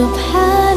سبحان